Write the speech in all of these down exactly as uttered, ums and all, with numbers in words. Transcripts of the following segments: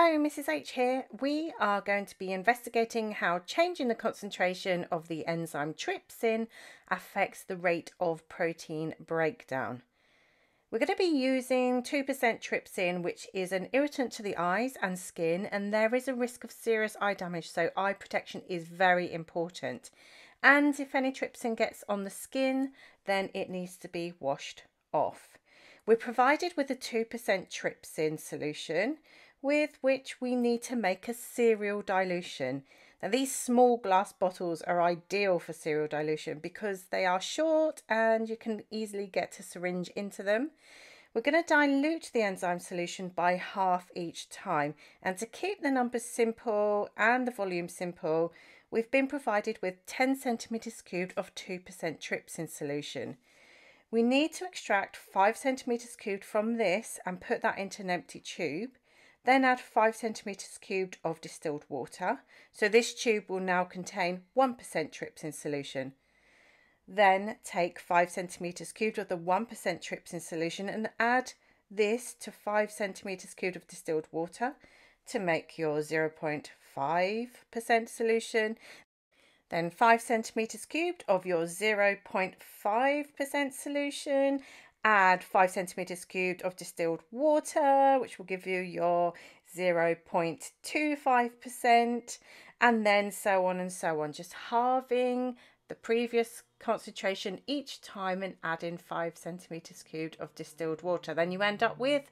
Hello, Missus H here. We are going to be investigating how changing the concentration of the enzyme trypsin affects the rate of protein breakdown. We're going to be using two percent trypsin, which is an irritant to the eyes and skin, and there is a risk of serious eye damage, so eye protection is very important. And if any trypsin gets on the skin, then it needs to be washed off. We're provided with a two percent trypsin solution, with which we need to make a cereal dilution. Now, these small glass bottles are ideal for cereal dilution because they are short and you can easily get a syringe into them. We're going to dilute the enzyme solution by half each time, and to keep the numbers simple and the volume simple, we've been provided with ten centimeters cubed of two percent trypsin solution. We need to extract five centimeters cubed from this and put that into an empty tube. Then add five centimeters cubed of distilled water. So this tube will now contain one percent trypsin solution. Then take five centimeters cubed of the one percent trypsin solution and add this to five centimeters cubed of distilled water to make your zero point five percent solution. Then five centimeters cubed of your zero point five percent solution. Add five centimeters cubed of distilled water, which will give you your zero point two five percent, and then so on and so on, just halving the previous concentration each time and adding five centimeters cubed of distilled water. Then you end up with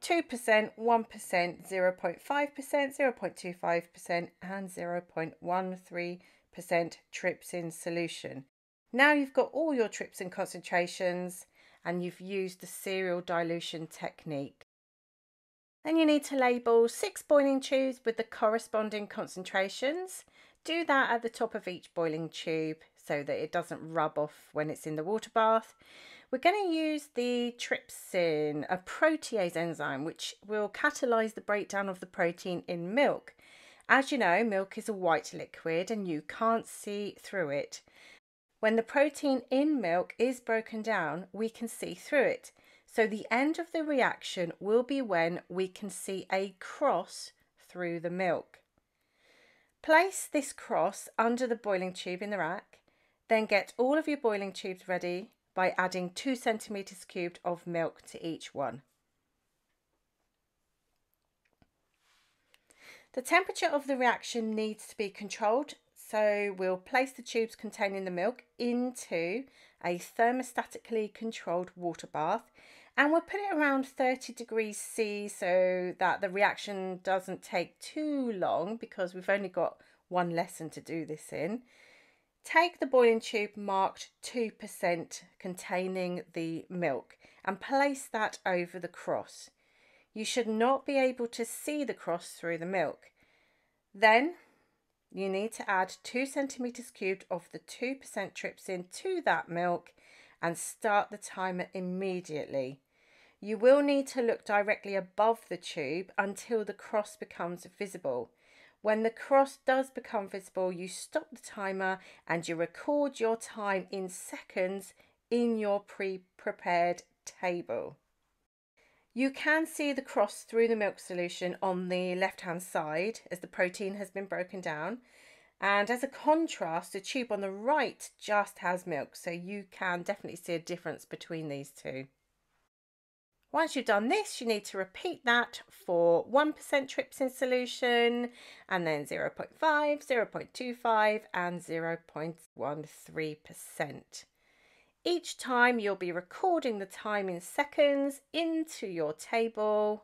two percent, one percent, zero point five percent, zero point two five percent, and zero point one three percent trypsin solution. Now you've got all your trypsin concentrations and you've used the cereal dilution technique. Then you need to label six boiling tubes with the corresponding concentrations. Do that at the top of each boiling tube so that it doesn't rub off when it's in the water bath. We're going to use the trypsin, a protease enzyme, which will catalyse the breakdown of the protein in milk. As you know, milk is a white liquid and you can't see through it. When the protein in milk is broken down, we can see through it. So the end of the reaction will be when we can see a cross through the milk. Place this cross under the boiling tube in the rack, then get all of your boiling tubes ready by adding two centimeters cubed of milk to each one. The temperature of the reaction needs to be controlled. So we'll place the tubes containing the milk into a thermostatically controlled water bath, and we'll put it around thirty degrees C so that the reaction doesn't take too long because we've only got one lesson to do this in. Take the boiling tube marked two percent containing the milk and place that over the cross. You should not be able to see the cross through the milk. Then you need to add two centimeters cubed of the two percent trypsin to that milk and start the timer immediately. You will need to look directly above the tube until the cross becomes visible. When the cross does become visible, you stop the timer and you record your time in seconds in your pre-prepared table. You can see the cross through the milk solution on the left-hand side as the protein has been broken down. And as a contrast, the tube on the right just has milk, so you can definitely see a difference between these two. Once you've done this, you need to repeat that for one percent trypsin solution, and then zero point five, zero point two five, and zero point one three percent. Each time you'll be recording the time in seconds into your table,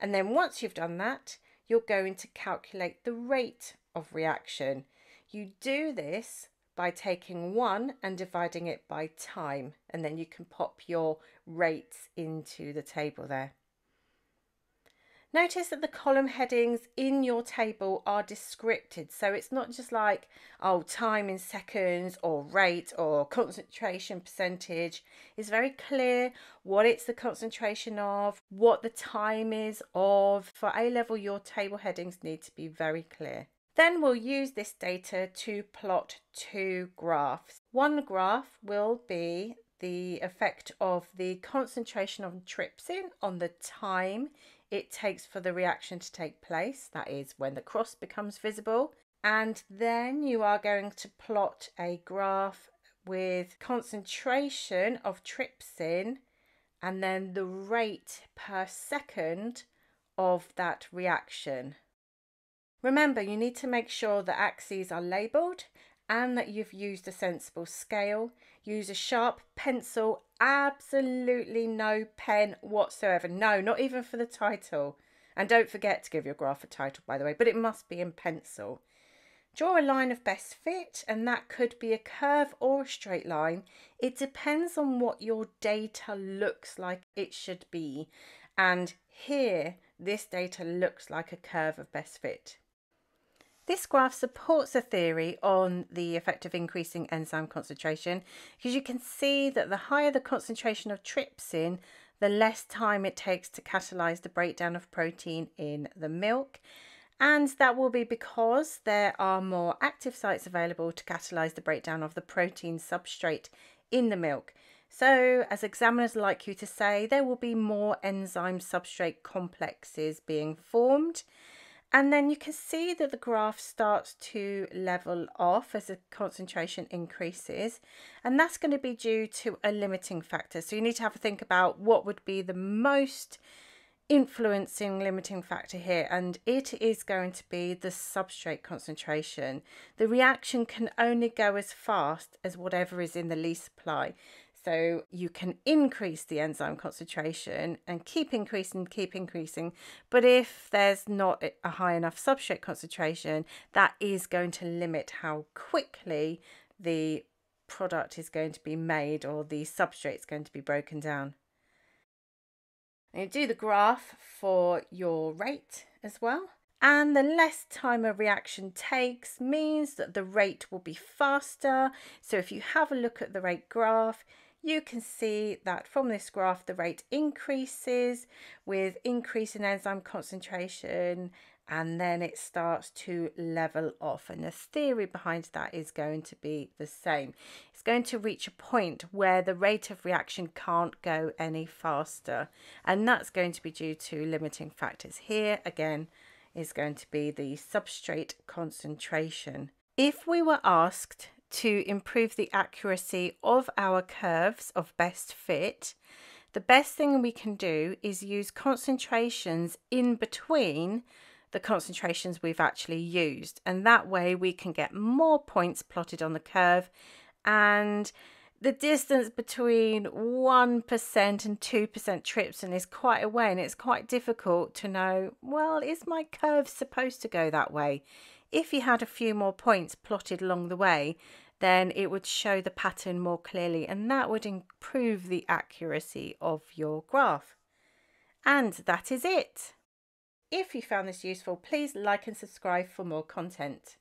and then once you've done that, you're going to calculate the rate of reaction. You do this by taking one and dividing it by time, and then you can pop your rates into the table there. Notice that the column headings in your table are descripted, so it's not just like, oh, time in seconds or rate or concentration percentage. It's very clear what it's the concentration of, what the time is of. For A-level, your table headings need to be very clear. Then we'll use this data to plot two graphs. One graph will be the effect of the concentration of trypsin on the time it takes for the reaction to take place, that is when the cross becomes visible, and then you are going to plot a graph with concentration of trypsin and then the rate per second of that reaction. Remember, you need to make sure the axes are labelled and that you've used a sensible scale. Use a sharp pencil, absolutely no pen whatsoever. No, not even for the title. And don't forget to give your graph a title, by the way, but it must be in pencil. Draw a line of best fit, and that could be a curve or a straight line. It depends on what your data looks like it should be. And here, this data looks like a curve of best fit. This graph supports a theory on the effect of increasing enzyme concentration, because you can see that the higher the concentration of trypsin, the less time it takes to catalyse the breakdown of protein in the milk. And that will be because there are more active sites available to catalyse the breakdown of the protein substrate in the milk. So, as examiners like you to say, there will be more enzyme substrate complexes being formed. And then you can see that the graph starts to level off as the concentration increases, and that's going to be due to a limiting factor. So you need to have a think about what would be the most influencing limiting factor here, and it is going to be the substrate concentration. The reaction can only go as fast as whatever is in the least supply. So you can increase the enzyme concentration and keep increasing, keep increasing. But if there's not a high enough substrate concentration, that is going to limit how quickly the product is going to be made or the substrate is going to be broken down. And you do the graph for your rate as well. And the less time a reaction takes means that the rate will be faster. So if you have a look at the rate graph, you can see that from this graph, the rate increases with increase in enzyme concentration, and then it starts to level off. And the theory behind that is going to be the same. It's going to reach a point where the rate of reaction can't go any faster. And that's going to be due to limiting factors. Here, again, is going to be the substrate concentration. If we were asked to improve the accuracy of our curves of best fit, the best thing we can do is use concentrations in between the concentrations we've actually used, and that way we can get more points plotted on the curve, and the distance between one percent and two percent trypsin is quite a way, and it's quite difficult to know, well, is my curve supposed to go that way? If you had a few more points plotted along the way, then it would show the pattern more clearly, and that would improve the accuracy of your graph. And that is it. If you found this useful, please like and subscribe for more content.